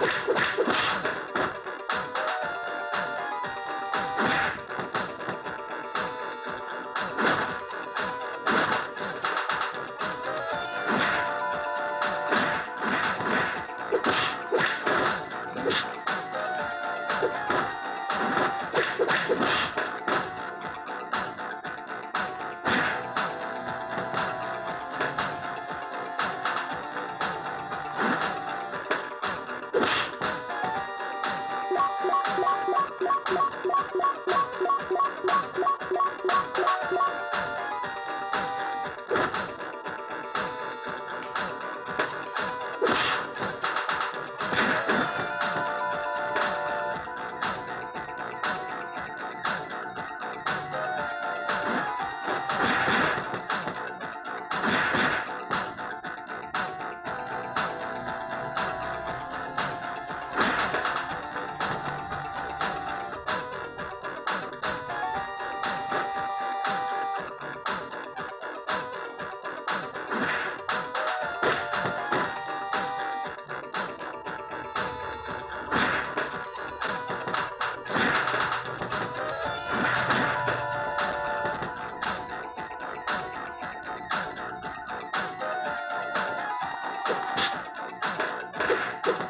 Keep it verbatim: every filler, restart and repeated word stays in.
You